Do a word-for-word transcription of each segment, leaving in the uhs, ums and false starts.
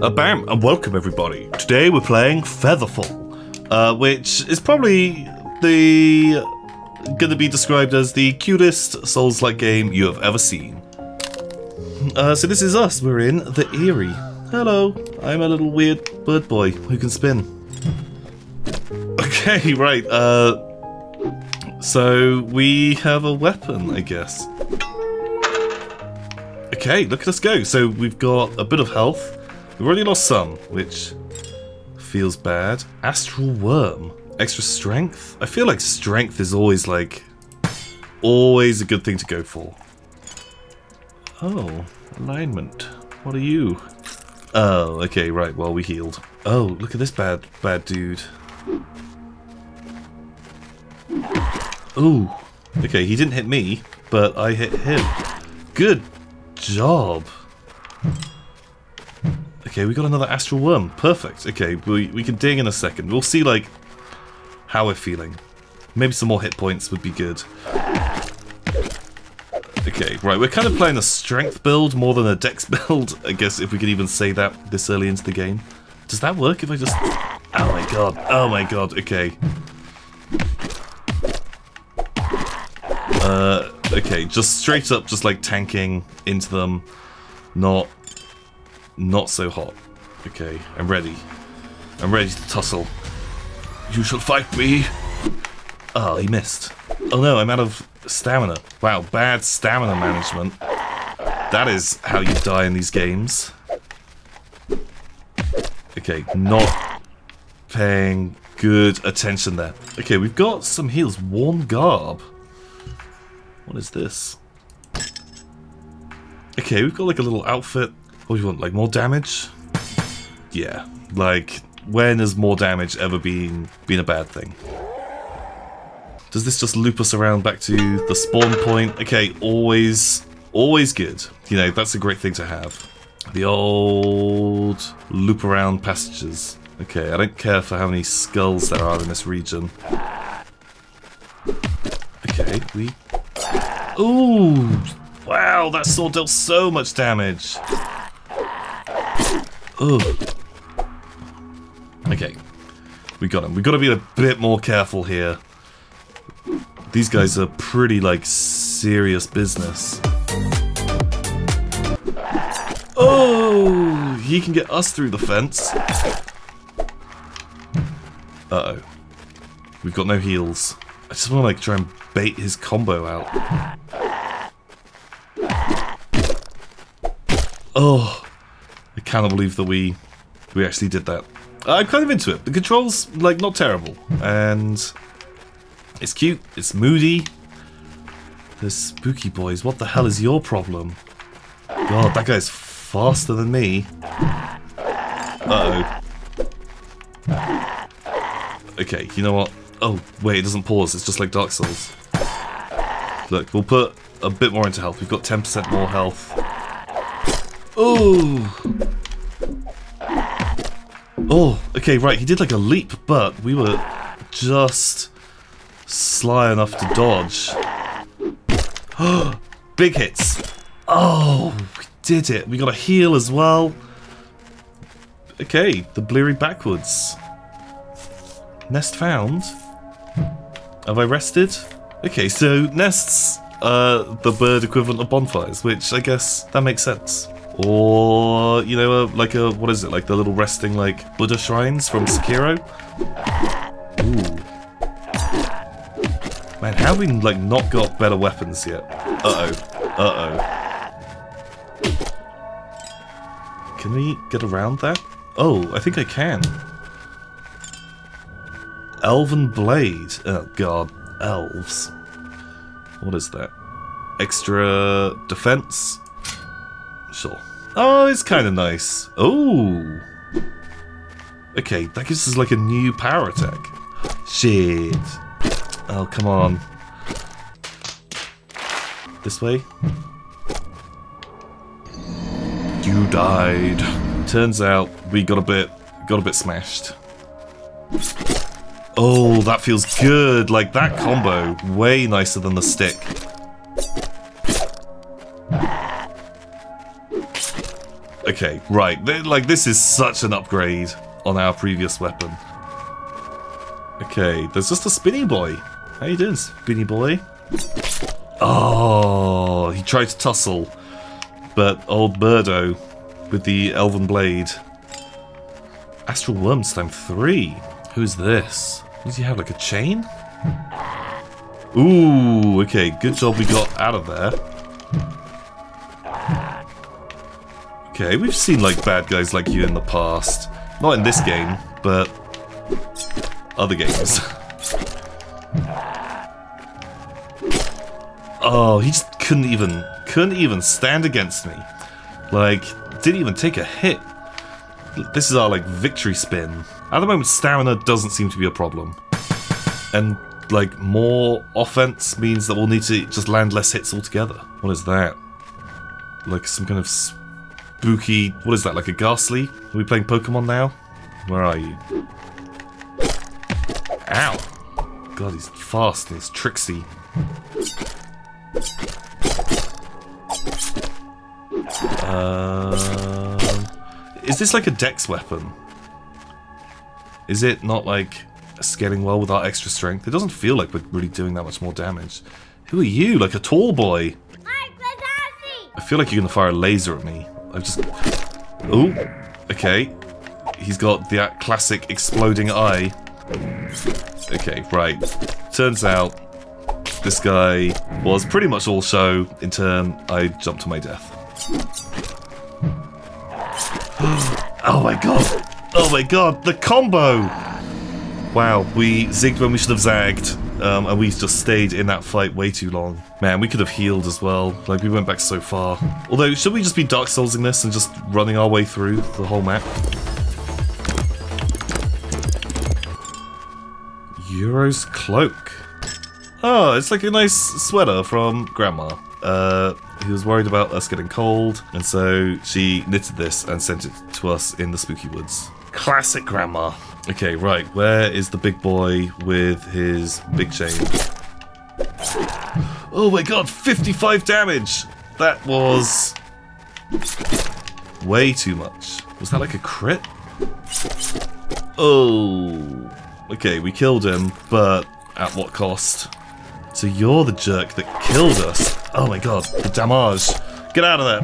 Uh, bam, and welcome everybody. Today we're playing Featherfall, uh, which is probably the gonna be described as the cutest Souls-like game you have ever seen. Uh, so this is us. We're in the Eyrie. Hello, I'm a little weird bird boy who can spin. Okay, right. Uh, so we have a weapon, I guess. Okay, look at us go. So we've got a bit of health. We've already lost some, which feels bad. Astral Worm. Extra strength? I feel like strength is always, like, always a good thing to go for. Oh, alignment. What are you? Oh, okay, right, well, we healed. Oh, look at this bad, bad dude. Ooh. Okay, he didn't hit me, but I hit him. Good job. Okay, we got another Astral Worm. Perfect. Okay, we, we can ding in a second. We'll see, like, how we're feeling. Maybe some more hit points would be good. Okay, right, we're kind of playing a strength build more than a dex build, I guess, if we could even say that this early into the game. Does that work if I just... Oh my god, oh my god, okay. Uh, okay, just straight up, just, like, tanking into them. Not... Not so hot. Okay, I'm ready. I'm ready to tussle. You shall fight me. Oh, he missed. Oh no, I'm out of stamina. Wow, bad stamina management. That is how you die in these games. Okay, not paying good attention there. Okay, we've got some heals. Warm garb. What is this? Okay, we've got like a little outfit. What do you want, like more damage? Yeah, like, when has more damage ever been, been a bad thing? Does this just loop us around back to the spawn point? Okay, always, always good. You know, that's a great thing to have. The old loop around passages. Okay, I don't care for how many skulls there are in this region. Okay, we... Ooh! Wow, that sword dealt so much damage! Ugh. Okay, we got him. We've got to be a bit more careful here. These guys are pretty, like, serious business. Oh, he can get us through the fence. Uh-oh. We've got no heals. I just want to, like, try and bait his combo out. Oh. I cannot believe that we we actually did that. I'm kind of into it. The controls, like, not terrible. And it's cute. It's moody. The spooky boys. What the hell is your problem? God, that guy's faster than me. Uh-oh. Okay, you know what? Oh, wait, it doesn't pause. It's just like Dark Souls. Look, we'll put a bit more into health. We've got ten percent more health. Oh! Oh, okay, right, he did like a leap, but we were just sly enough to dodge. Big hits! Oh, we did it! We got a heal as well. Okay, the bleary backwards. Nest found. Have I rested? Okay, so nests are the bird equivalent of bonfires, which I guess that makes sense. Or, you know, like a, what is it, like the little resting, like, Buddha shrines from Sekiro? Ooh. Man, how have we, like, not got better weapons yet? Uh-oh. Uh-oh. Can we get around that? Oh, I think I can. Elven blade. Oh, God. Elves. What is that? Extra defense? Sure. Oh, it's kind of nice. Oh! Okay, that gives us like a new power attack. Shit. Oh, come on. This way? You died. Turns out we got a bit, got a bit smashed. Oh, that feels good. Like that combo, way nicer than the stick. Okay, right. They're, like, this is such an upgrade on our previous weapon. Okay, there's just a spinny boy. How you doing, spinny boy? Oh, he tried to tussle, but old Birdo with the Elven blade. Astral Wormslam three. Who's this? Does he have like a chain? Ooh, okay, good job we got out of there. Okay, we've seen like bad guys like you in the past. Not in this game, but other games. Oh, he just couldn't even couldn't even stand against me. Like, didn't even take a hit. This is our like victory spin. At the moment, stamina doesn't seem to be a problem. And like more offense means that we'll need to just land less hits altogether. What is that? Like some kind of spooky, what is that, like a Ghastly? Are we playing Pokemon now? Where are you? Ow! God, he's fast and he's tricksy. Uh, is this like a dex weapon? Is it not like scaling well with our extra strength? It doesn't feel like we're really doing that much more damage. Who are you? Like a tall boy? I feel like you're gonna fire a laser at me. I've just... Oh, okay. He's got the classic exploding eye. Okay, right. Turns out this guy was pretty much all show. In turn, I jumped to my death. Oh my god! Oh my god, the combo! Wow, we zigged when we should have zagged, um, and we just stayed in that fight way too long. Man, we could have healed as well, like we went back so far. Although, should we just be Dark Soulsing this and just running our way through the whole map? Hero's Cloak. Oh, it's like a nice sweater from Grandma. Uh, he was worried about us getting cold, and so she knitted this and sent it to us in the spooky woods. Classic Grandma. Okay, right, where is the big boy with his big chain? Oh my god, fifty-five damage! That was... way too much. Was that like a crit? Oh... Okay, we killed him, but at what cost? So you're the jerk that killed us. Oh my god, the damage. Get out of there!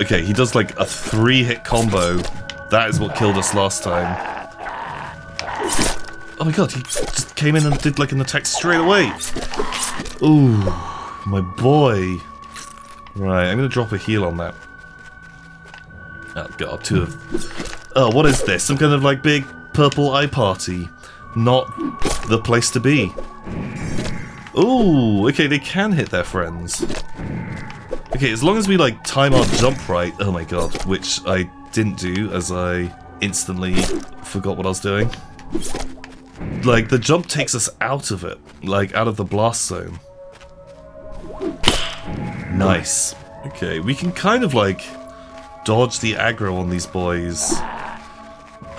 Okay, he does like a three-hit combo. That is what killed us last time. Oh my god, he just came in and did like an attack straight away. Ooh, my boy. Right, I'm gonna drop a heal on that. Oh god, two of... Oh, what is this? Some kind of like big purple eye party. Not the place to be. Ooh, okay, they can hit their friends. Okay, as long as we, like, time our jump right... Oh my god, which I didn't do as I instantly forgot what I was doing. Like, the jump takes us out of it. Like, out of the blast zone. Nice. Okay, we can kind of, like, dodge the aggro on these boys.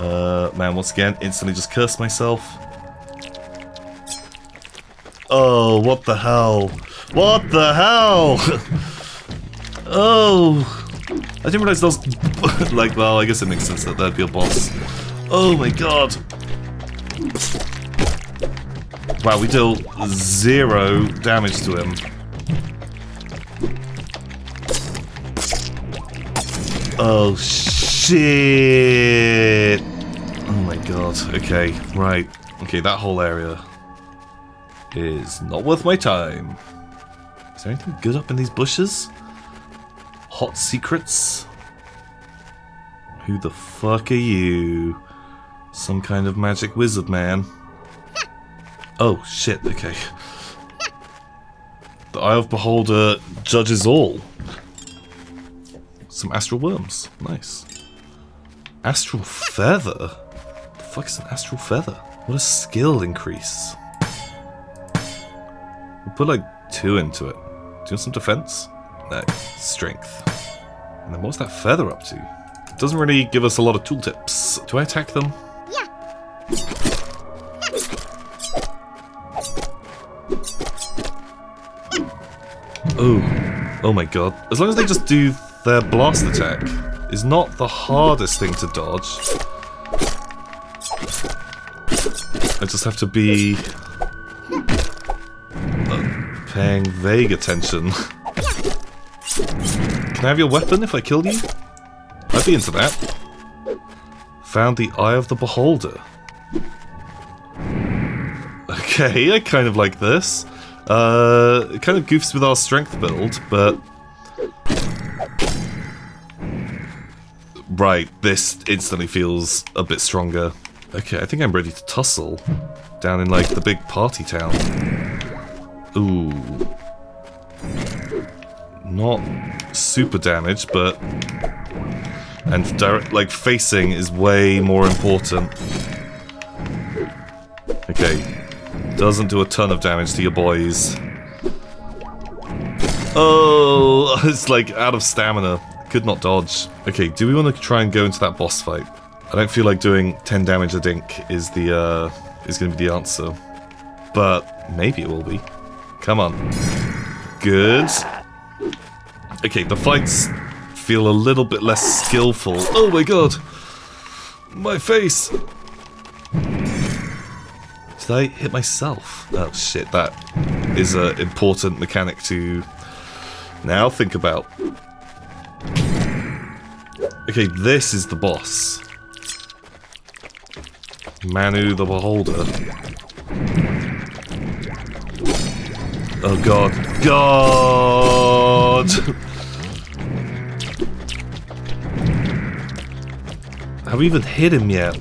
Uh, man, once again, instantly just cursed myself. Oh, what the hell? What the hell? Oh, I didn't realize those. Like, well, I guess it makes sense that that'd be a boss. Oh my god! Wow, we deal zero damage to him. Oh shit! Oh my god. Okay, right. Okay, that whole area is not worth my time. Is there anything good up in these bushes? Hot secrets? Who the fuck are you? Some kind of magic wizard man. Oh shit, okay. The Eye of Beholder judges all. Some astral worms, nice. Astral Feather? The fuck is an astral feather? What a skill increase. We'll put like two into it. Do you want some defense? No, strength. And then what's that feather up to? It doesn't really give us a lot of tooltips. Do I attack them? Yeah. Oh. Oh my god. As long as they just do their blast attack, is not the hardest thing to dodge. I just have to be uh, paying vague attention. Can I have your weapon if I kill you? I'd be into that. Found the Eye of the Beholder. Okay, I kind of like this. Uh, it kind of goofs with our strength build, but... Right, this instantly feels a bit stronger. Okay, I think I'm ready to tussle. Down in, like, the big party town. Ooh. Not super damage, but... And, direct, like, facing is way more important. Okay. Doesn't do a ton of damage to your boys. Oh, it's, like, out of stamina. Could not dodge. Okay, do we want to try and go into that boss fight? I don't feel like doing ten damage a dink is the uh, is going to be the answer, but maybe it will be. Come on, good. Okay, the fights feel a little bit less skillful. Oh my god, my face! Did I hit myself? Oh shit, that is an important mechanic to now think about. Okay, this is the boss. Manu the Beholder. Oh god. God! Have we even hit him yet?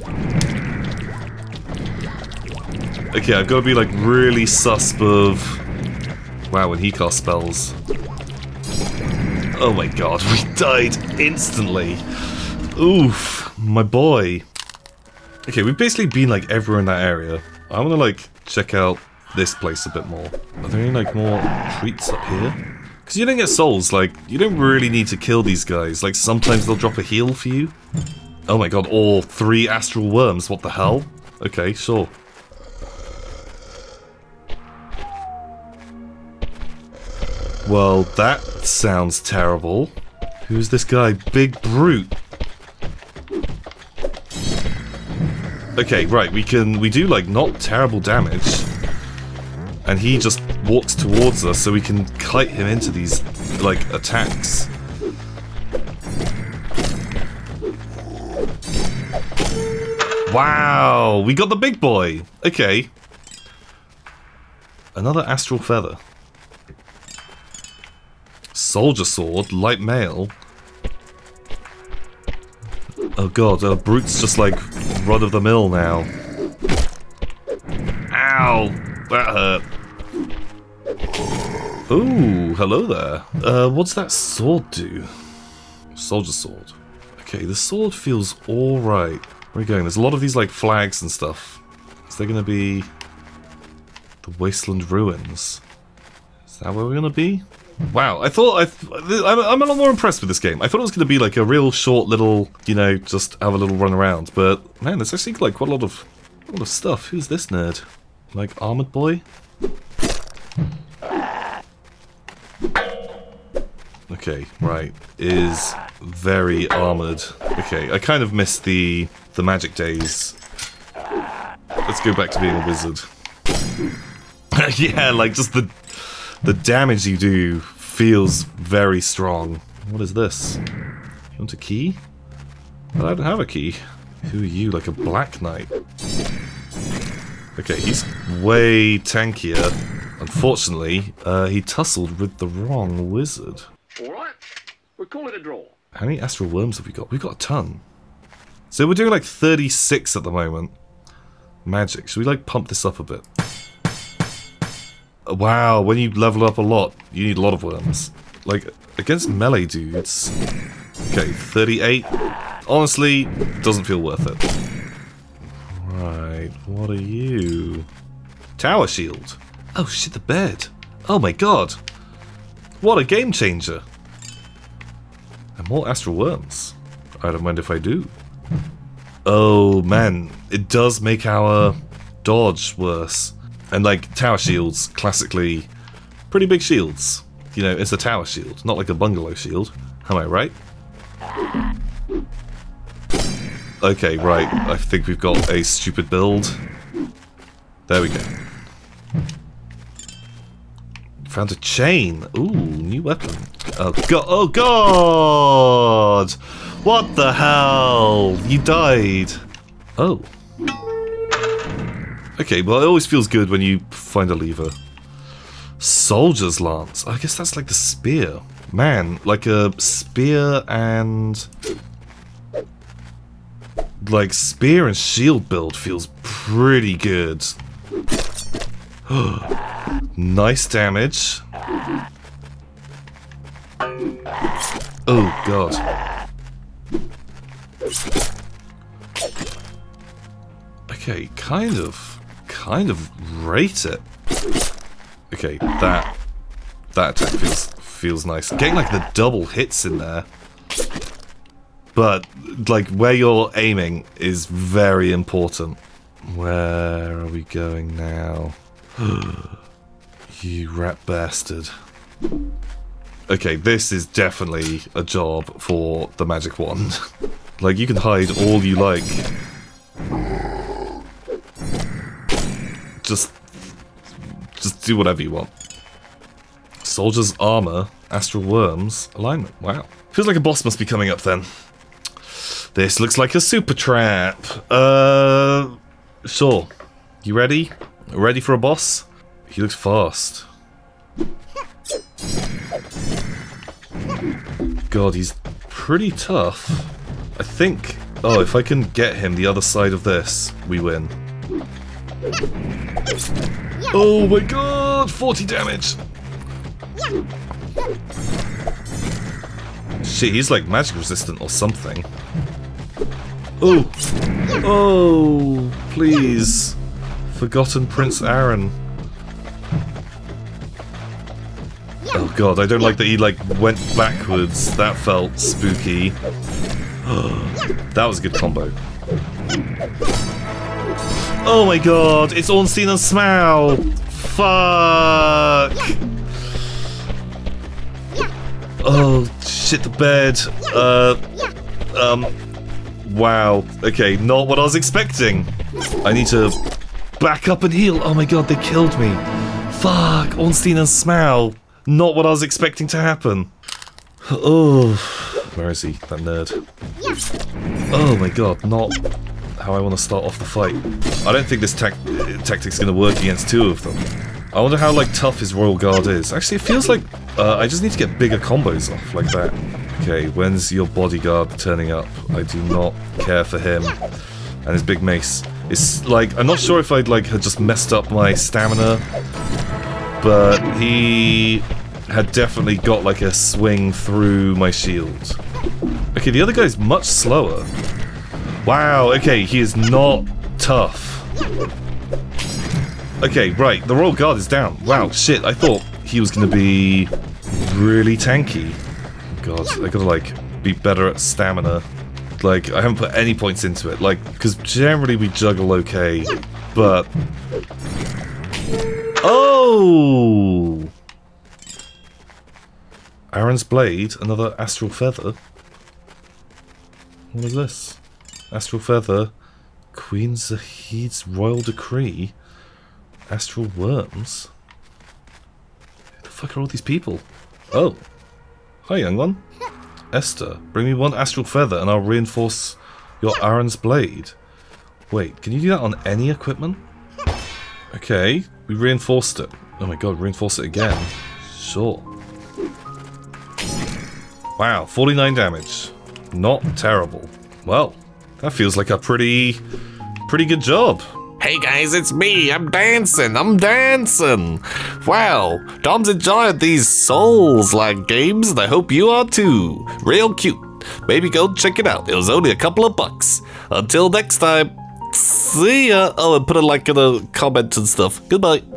Okay, I've got to be like really sus of... Wow, when he casts spells. Oh my god, we died instantly. Oof, my boy. Okay, we've basically been like everywhere in that area. I want to like check out this place a bit more. Are there any like more treats up here? Because you don't get souls, like you don't really need to kill these guys. Like sometimes they'll drop a heal for you. Oh my god, all three astral worms, what the hell? Okay, sure. Well, that sounds terrible. Who's this guy? Big Brute. Okay, right, we can... We do, like, not terrible damage. And he just walks towards us so we can kite him into these, like, attacks. Wow! We got the big boy! Okay. Another Astral Feather. Soldier sword, light mail. Oh god, uh, Brute's just like run of the mill now. Ow! That hurt. Ooh, hello there. Uh, what's that sword do? Soldier sword. Okay, the sword feels alright. Where are we going? There's a lot of these like flags and stuff. Is there gonna be the Wasteland Ruins? Is that where we're gonna be? Wow, I thought I th I'm a lot more impressed with this game. I thought it was going to be like a real short little, you know, just have a little run around. But man, there's actually like quite a lot of, a lot of stuff. Who's this nerd? Like Armored Boy? Okay, right, is very armored. Okay, I kind of missed the the magic days. Let's go back to being a wizard. Yeah, like just the. The damage you do feels very strong. What is this? You want a key? Well, I don't have a key. Who are you, like a Black Knight? Okay, he's way tankier. Unfortunately, uh, he tussled with the wrong wizard. Alright, we'll call it a draw. How many astral worms have we got? We've got a ton. So we're doing like thirty-six at the moment. Magic, should we like pump this up a bit? Wow, when you level up a lot, you need a lot of worms. Like, against melee dudes... Okay, thirty-eight. Honestly, doesn't feel worth it. Right, what are you? Tower shield. Oh shit, the bed. Oh my god. What a game changer. And more astral worms. I don't mind if I do. Oh man, it does make our dodge worse. And like, tower shields, classically, pretty big shields. you know, it's a tower shield, not like a bungalow shield. Am I right? Okay, right. I think we've got a stupid build. There we go. Found a chain. Ooh, new weapon. Oh god! Oh god! What the hell? You died. Oh. Okay, well, it always feels good when you find a lever. Soldier's Lance. I guess that's like the spear. Man, like a spear and... Like, spear and shield build feels pretty good. Nice damage. Oh, God. Okay, kind of... Kind of rate it. Okay, that... That attack feels, feels nice. Getting, like, the double hits in there. But, like, where you're aiming is very important. Where are we going now? You rat bastard. Okay, this is definitely a job for the magic wand. Like, you can hide all you like. Just... Just do whatever you want. Soldier's armor, astral worms, alignment. Wow. Feels like a boss must be coming up then. This looks like a super trap. Uh, sure. You ready? Ready for a boss? He looks fast. God, he's pretty tough. I think... Oh, if I can get him the other side of this, we win. Oh my god! forty damage! Shit, he's like magic resistant or something. Oh! Oh! Please! Forgotten Prince Aaron. Oh god, I don't like that he like went backwards. That felt spooky. That was a good combo. Oh my god, it's Ornstein and Smough! Fuck! Oh shit, the bed. Uh, um... Wow. Okay, not what I was expecting. I need to back up and heal. Oh my god, they killed me. Fuck, Ornstein and Smough. Not what I was expecting to happen. Oh, where is he? That nerd. Oh my god, not how I want to start off the fight. I don't think this tac tactic's going to work against two of them. I wonder how like tough his royal guard is. Actually, it feels like uh, I just need to get bigger combos off like that. Okay, when's your bodyguard turning up? I do not care for him. And his big mace. It's like, I'm not sure if I'd like had just messed up my stamina, but he had definitely got like a swing through my shield. Okay, the other guy's much slower. Wow, okay, he is not tough. Okay, right, the royal guard is down. Wow, shit, I thought he was gonna be really tanky. God, I gotta like be better at stamina. Like, I haven't put any points into it. Like, because generally we juggle okay, but oh, Aaron's Blade, another Astral Feather. What is this? Astral Feather, Queen Zahid's Royal Decree, Astral Worms. Who the fuck are all these people? Oh. Hi, young one. Esther, bring me one astral feather and I'll reinforce your Aaron's blade. Wait, can you do that on any equipment? Okay, we reinforced it. Oh my god, reinforce it again. Sure. Wow, forty-nine damage. Not terrible. Well, that feels like a pretty, pretty good job. Hey guys, it's me, I'm dancing, I'm dancing! Wow, Dom's enjoying these Souls-like games and I hope you are too. Real cute. Maybe go check it out, it was only a couple of bucks. Until next time, see ya! Oh, and put a like in the comments and stuff. Goodbye.